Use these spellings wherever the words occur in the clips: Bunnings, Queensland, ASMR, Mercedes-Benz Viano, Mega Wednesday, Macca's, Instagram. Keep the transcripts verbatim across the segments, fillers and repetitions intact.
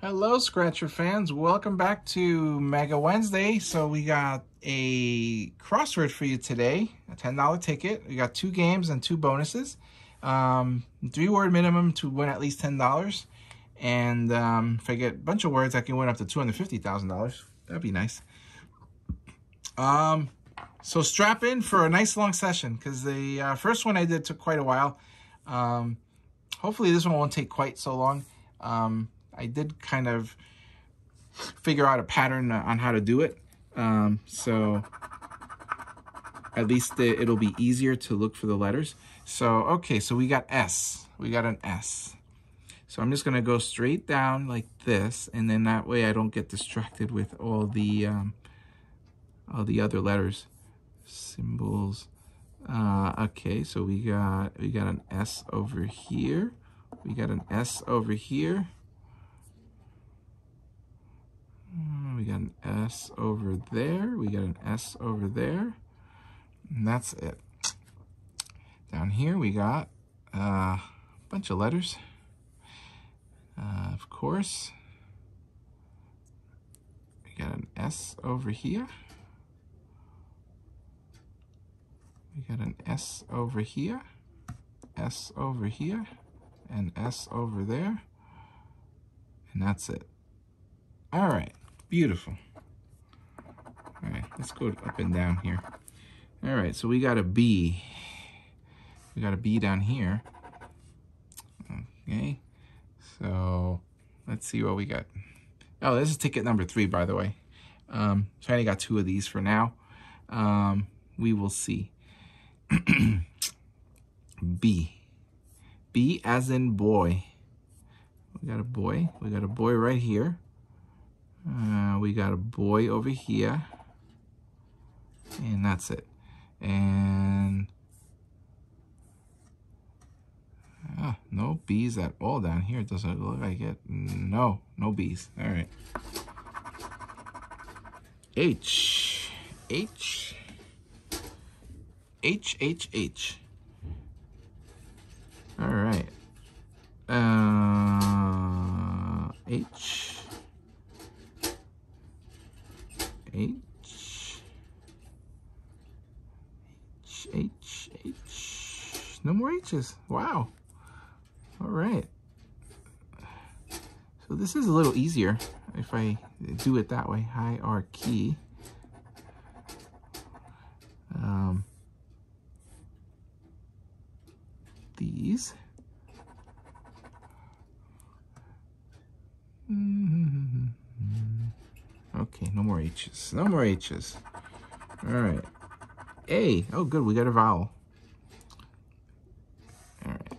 Hello Scratcher fans, welcome back to Mega Wednesday. So we got a crossword for you today, a ten dollar ticket. We got two games and two bonuses. Um, three word minimum to win at least ten dollars. And um, if I get a bunch of words, I can win up to two hundred fifty thousand dollars. That'd be nice. Um, so strap in for a nice long session because the uh, first one I did took quite a while. Um, hopefully this one won't take quite so long. Um, I did kind of figure out a pattern on how to do it. Um, so at least it, it'll be easier to look for the letters. So, okay, so we got S. We got an S. So I'm just going to go straight down like this. And then that way I don't get distracted with all the, um, all the other letters, symbols. Uh, okay, so we got, we got an S over here. We got an S over here. We got an S over there. We got an S over there. And that's it. Down here we got uh, a bunch of letters. Uh, of course. We got an S over here. We got an S over here. S over here. And S over there. And that's it. All right. Beautiful. All right, let's go up and down here. All right, so we got a B. We got a B down here. Okay, so let's see what we got. Oh, this is ticket number three, by the way. Um, so I only got two of these for now. Um, we will see. B. B as in boy. We got a boy. We got a boy right here. Uh, we got a boy over here, and that's it. And ah, no bees at all down here. It doesn't look like it. No, no bees. All right. H, H, H, H, H. All right. Uh, H. H, H, H, H, no more H's. Wow. All right. So this is a little easier if I do it that way. Hierarchy. Um, these. Mm-hmm. Okay, no more H's. No more H's. All right. A. Oh, good. We got a vowel. All right.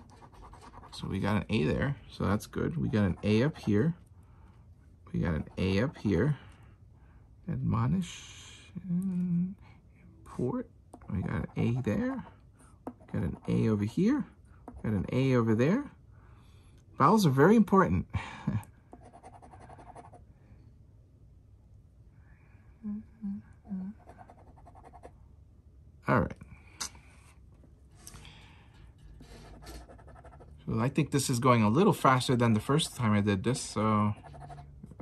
So we got an A there. So that's good. We got an A up here. We got an A up here. Admonish. Import. We got an A there. We got an A over here. We got an A over there. Vowels are very important. All right. So I think this is going a little faster than the first time I did this, so I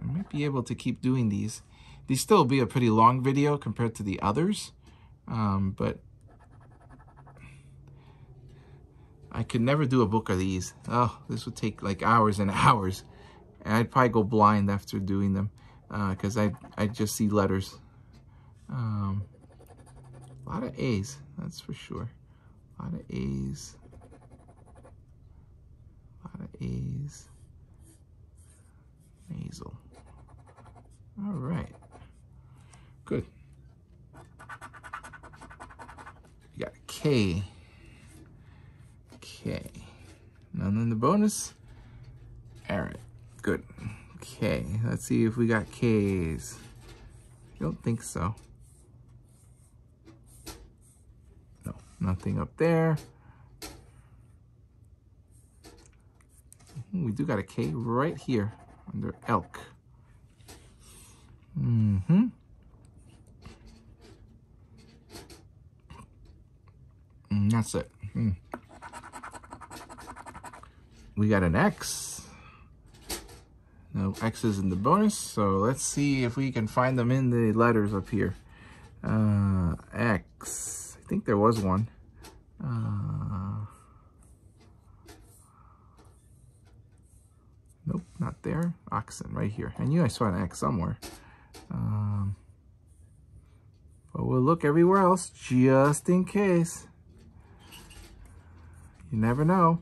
might be able to keep doing these. These still be a pretty long video compared to the others, um, but I could never do a book of these. Oh, this would take like hours and hours. And I'd probably go blind after doing them because uh, I I just see letters. Um, A lot of A's, that's for sure. A lot of A's. A lot of A's. Nasal. All right. Good. You got K. K. None in the bonus. All right. Good. K. Let's see if we got K's. I don't think so. Nothing up there. We do got a K right here under elk. Mm-hmm. And that's it. Mm. We got an X. No X's in the bonus, so let's see if we can find them in the letters up here. Uh, X. I think there was one. Uh, nope, not there. Oxen, right here. I knew I saw an X somewhere. Um, but we'll look everywhere else just in case. You never know.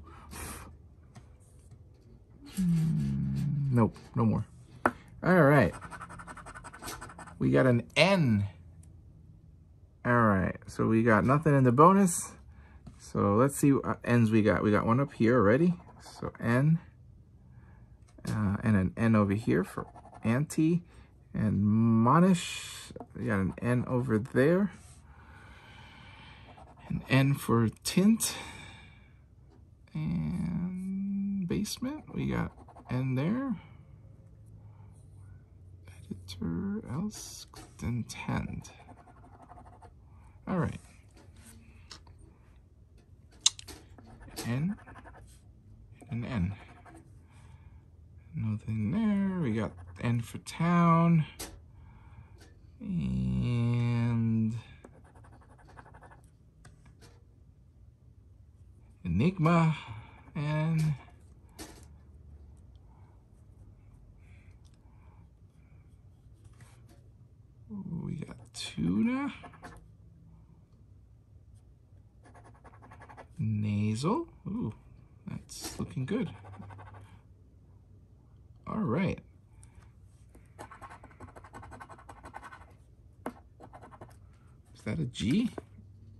Nope, no more. All right. We got an N. All right, so we got nothing in the bonus. So let's see what N's we got. We got one up here already. So N, uh, and an N over here for anti and monish. We got an N over there. An N for tint. And basement, we got N there. Editor, else, intend. All right. N and an N. Nothing there. We got N for town. And Enigma and we got tuna. Nasal. Ooh, that's looking good. All right. Is that a G?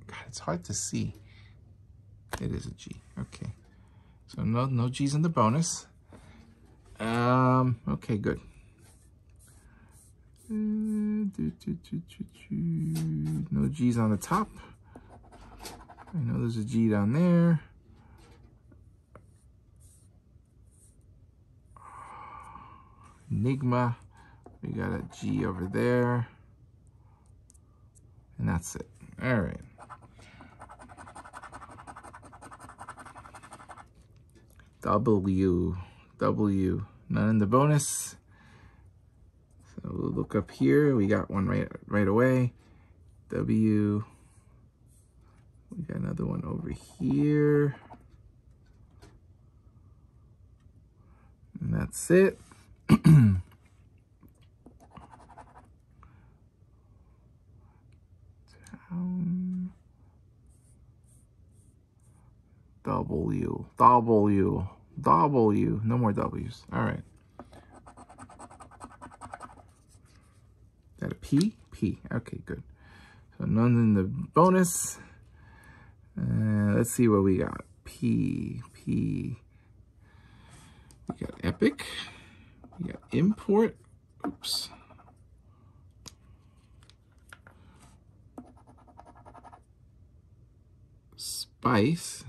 God, it's hard to see. It is a G. Okay. So no no G's in the bonus. Um, okay, good. No G's on the top. I know there's a G down there. Enigma. We got a G over there. And that's it. All right. W. W. None in the bonus. So we'll look up here. We got one right, right away. W. We got another one over here. And that's it. Down. W. W. W. No more W's. All right. Is that a P? P. Okay, good. So none in the bonus. Uh, let's see what we got. P, P. We got epic. We got import. Oops. Spice.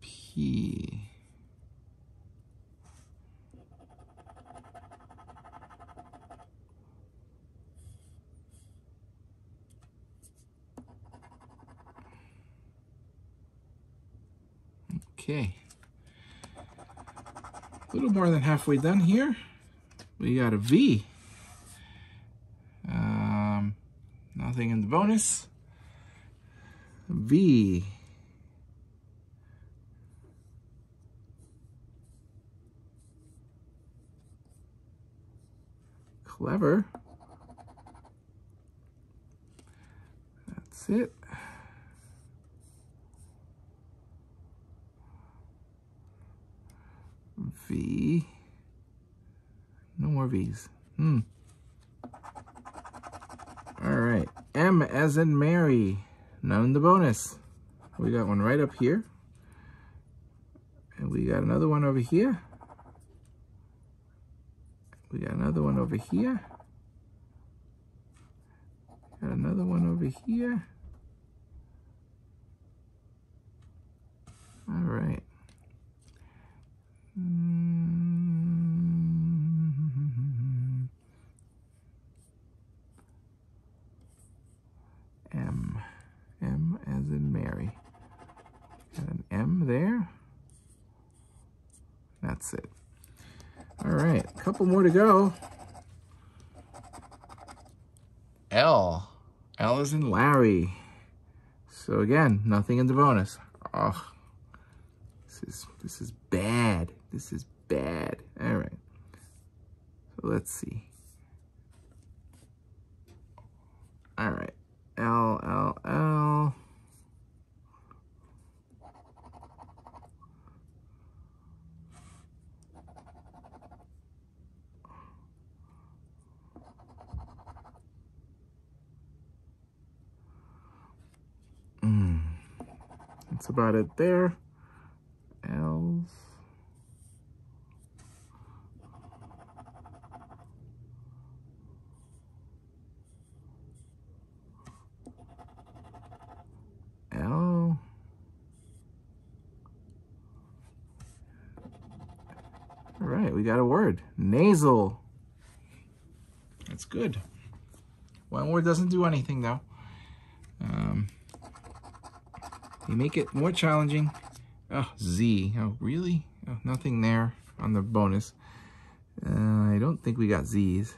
P. Okay, a little more than halfway done here. We got a V. Um, nothing in the bonus. V. Clever. That's it. V. No more V's. Hmm. All right. M as in Mary. None in the bonus. We got one right up here. And we got another one over here. We got another one over here. Got another one over here. All right. Mm-hmm. M. M as in Mary. Got an M there. That's it. All right, a couple more to go. L. L is in Larry. So again, nothing in the bonus. Oh, this is, this is bad. This is bad. All right. So let's see. All right. L, L, L. That's about it there. L's. L. All right, we got a word. Nasal. That's good. One word doesn't do anything, though. Um... They make it more challenging. Oh, Z. Oh, really? Oh, nothing there on the bonus. Uh, I don't think we got Z's.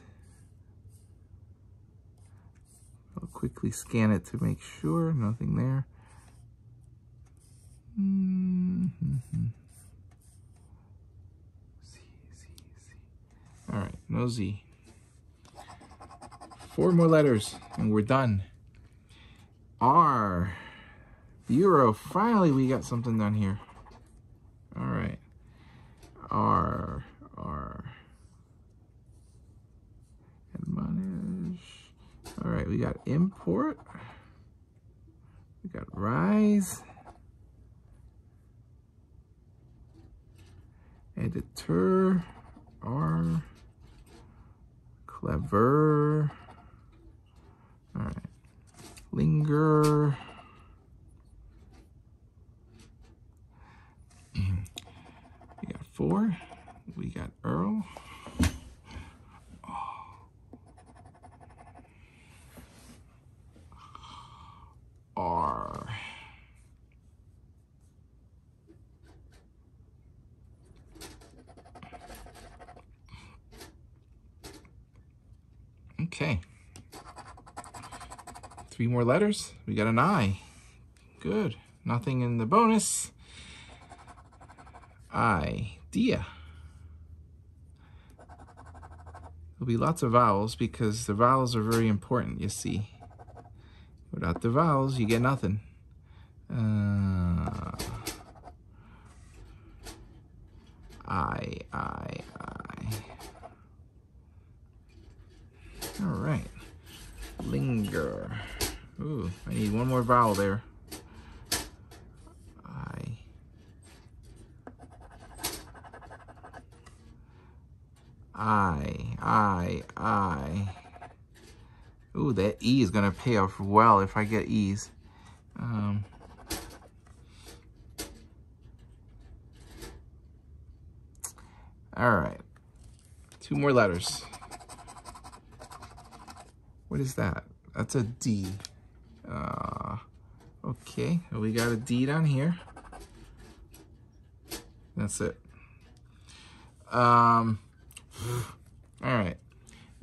I'll quickly scan it to make sure. Nothing there. Mm-hmm. Z, Z, Z. All right, no Z. Four more letters, and we're done. R. Bureau. Finally, we got something done here. All right. R. R. Admonish. All right, we got import. We got rise. Editor. R. Clever. All right. Linger. Four, we got Earl. Oh. R. Okay. Three more letters. We got an I. Good. Nothing in the bonus. I. Dia. There'll be lots of vowels because the vowels are very important, you see. Without the vowels, you get nothing. Uh, I, I, I. All right. Linger. Ooh, I need one more vowel there. I, I, I. Ooh, that E is gonna pay off well if I get E's. Um, all right, two more letters. What is that? That's a D. Uh, okay, we got a D down here. That's it. Um. All right,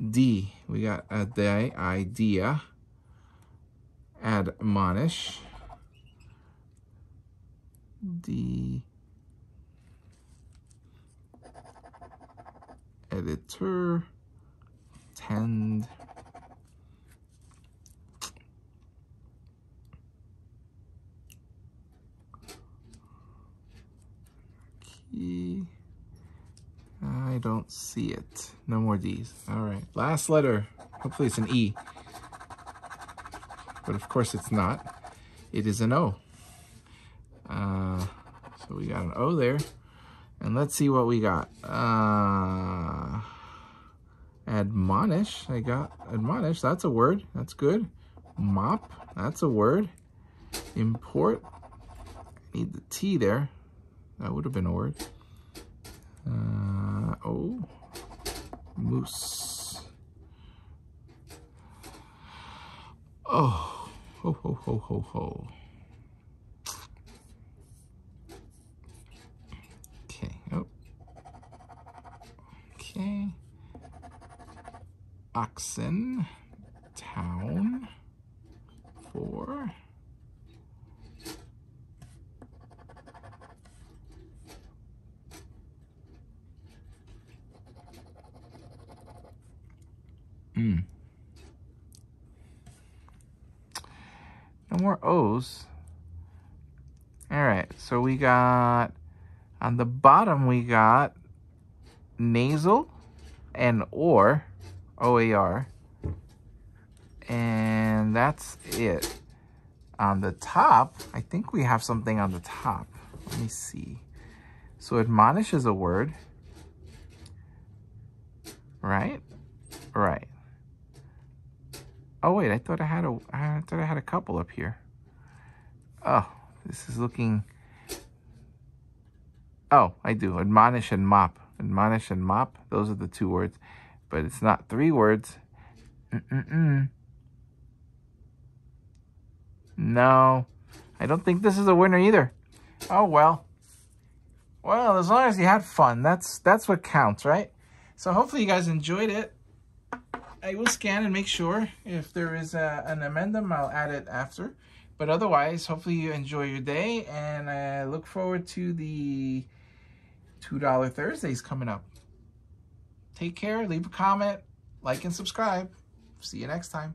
D. We got a day, idea, admonish, D, editor, tend, key. I don't see it. No more D's. All right. Last letter. Hopefully it's an E. But of course it's not. It is an O. Uh, so we got an O there. And let's see what we got. Uh, Admonish. I got admonish. That's a word. That's good. Mop. That's a word. Import. I need the T there. That would have been a word. Uh, oh. Moose. Oh. Ho, ho, ho, ho, ho. Okay. Oh. Okay. Oxen, town, four, mm. No more O's. All right, so we got, on the bottom we got nasal and or. O A R, and that's it. On the top, I think we have something on the top. Let me see. So admonish is a word, right? Right. Oh wait, I thought I had a, I thought I had a couple up here. Oh, this is looking. Oh, I do. Admonish and mop. Admonish and mop. Those are the two words. But it's not three words. Mm-mm-mm. No, I don't think this is a winner either. Oh, well. Well, as long as you had fun, that's that's what counts, right? So hopefully you guys enjoyed it. I will scan and make sure. If there is a, an amendum, I'll add it after. But otherwise, hopefully you enjoy your day. And I look forward to the two dollar Thursdays coming up. Take care, leave a comment, like, and subscribe. See you next time.